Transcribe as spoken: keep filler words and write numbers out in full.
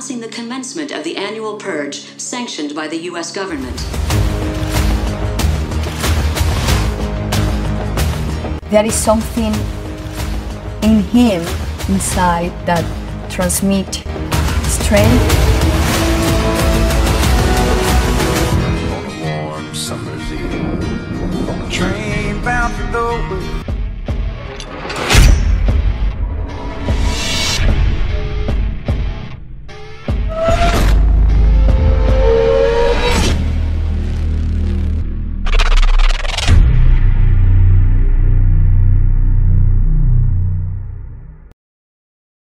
announcing the commencement of the annual purge sanctioned by the U S government. There is something in him inside that transmits strength. On a warm summer's eve, on a train bound for Dover.